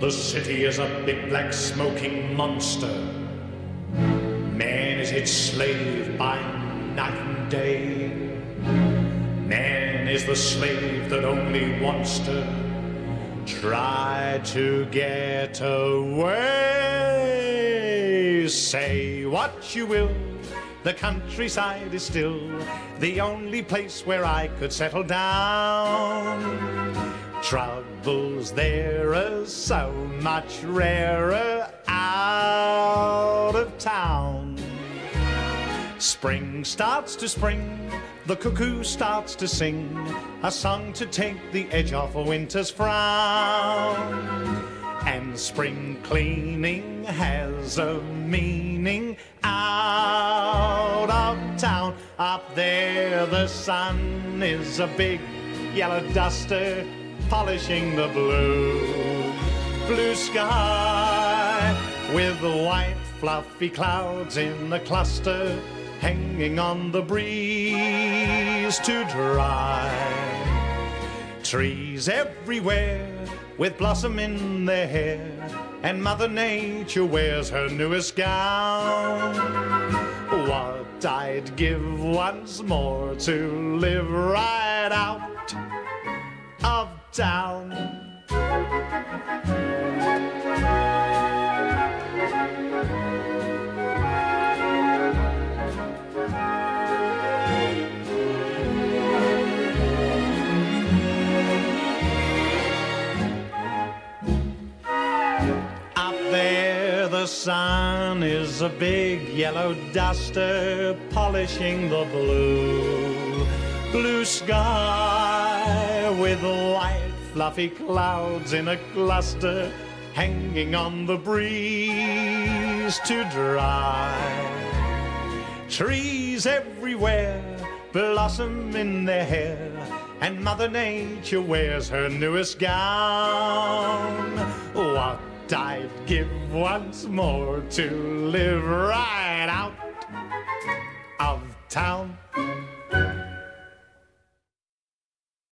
The city is a big black smoking monster. Man is its slave by night and day. Man is the slave that only wants to try to get away. Say what you will, the countryside is still the only place where I could settle down. Troubles there are so much rarer out of town. Spring starts to spring, the cuckoo starts to sing a song to take the edge off a winter's frown. And spring cleaning has a meaning out of town. Up there the sun is a big yellow duster polishing the blue sky, with white fluffy clouds in a cluster hanging on the breeze to dry. Trees everywhere with blossom in their hair, and Mother Nature wears her newest gown. What I'd give once more to live right out of down. Up there the sun is a big yellow duster polishing the blue sky, with white fluffy clouds in a cluster hanging on the breeze to dry. Trees everywhere blossom in their hair, and Mother Nature wears her newest gown. What I'd give once more to live right out of town.